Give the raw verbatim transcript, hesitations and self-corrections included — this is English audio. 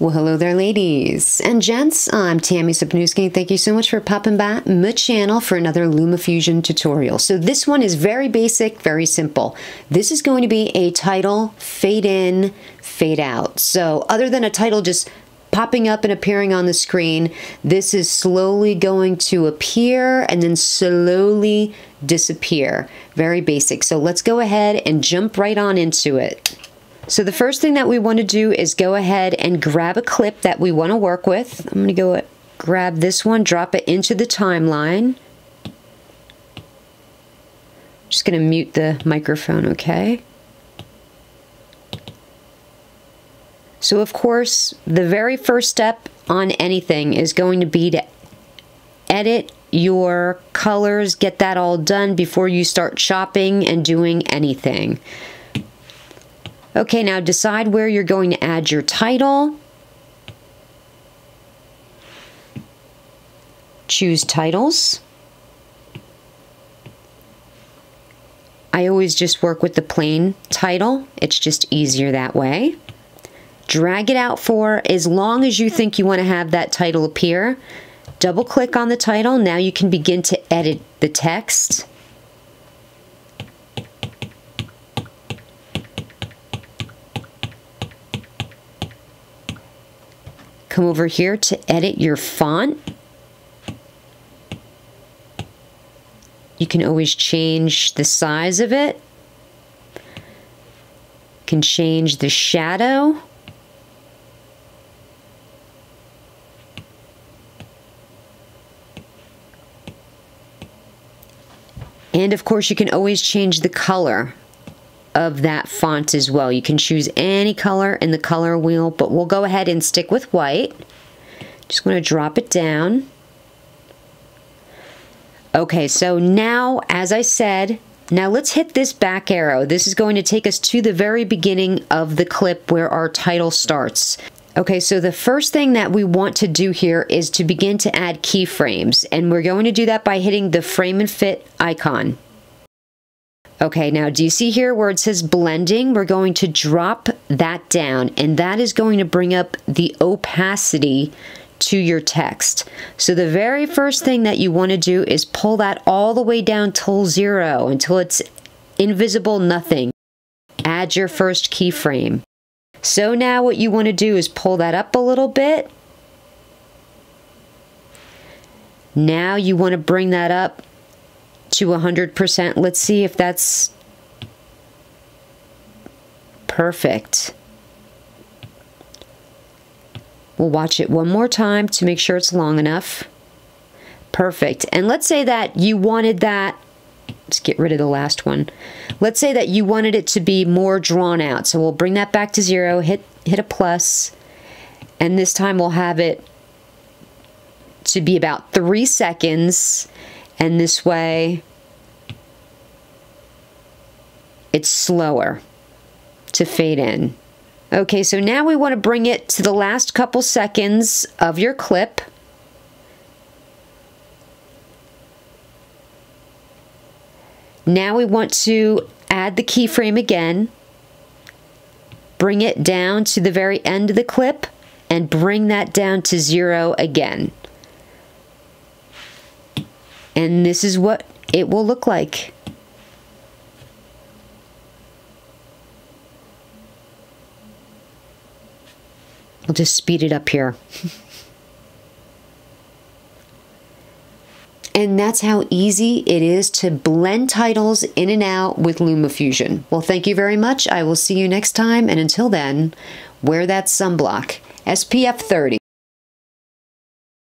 Well, hello there, ladies and gents. I'm Tammy Sypniewski. Thank you so much for popping by my channel for another LumaFusion tutorial. So this one is very basic, very simple. This is going to be a title fade in, fade out. So other than a title just popping up and appearing on the screen, this is slowly going to appear and then slowly disappear. Very basic. So let's go ahead and jump right on into it. So the first thing that we want to do is go ahead and grab a clip that we want to work with. I'm going to go grab this one, drop it into the timeline. Just going to mute the microphone, okay? So of course, the very first step on anything is going to be to edit your colors, get that all done before you start chopping and doing anything. Okay, now decide where you're going to add your title. Choose titles. I always just work with the plain title. It's just easier that way. Drag it out for as long as you think you want to have that title appear. Double click on the title. Now you can begin to edit the text. Come over here to edit your font. You can always change the size of it. You can change the shadow. And of course, you can always change the color of that font as well. You can choose any color in the color wheel, but we'll go ahead and stick with white. Just want to drop it down. Okay, so now, as I said, now let's hit this back arrow. This is going to take us to the very beginning of the clip where our title starts. Okay, so the first thing that we want to do here is to begin to add keyframes, and we're going to do that by hitting the frame and fit icon. Okay, now do you see here where it says blending? We're going to drop that down, and that is going to bring up the opacity to your text. So the very first thing that you want to do is pull that all the way down till zero, until it's invisible nothing. Add your first keyframe. So now what you want to do is pull that up a little bit. Now you want to bring that up to one hundred percent. Let's see if that's perfect. We'll watch it one more time to make sure it's long enough. Perfect. And let's say that you wanted that, let's get rid of the last one. Let's say that you wanted it to be more drawn out. So we'll bring that back to zero, hit, hit a plus, and this time we'll have it to be about three seconds. And this way, it's slower to fade in. Okay, so now we want to bring it to the last couple seconds of your clip. Now we want to add the keyframe again. Bring it down to the very end of the clip and bring that down to zero again. And this is what it will look like. We'll just speed it up here. And that's how easy it is to blend titles in and out with LumaFusion. Well, thank you very much. I will see you next time. And until then, wear that sunblock. S P F thirty.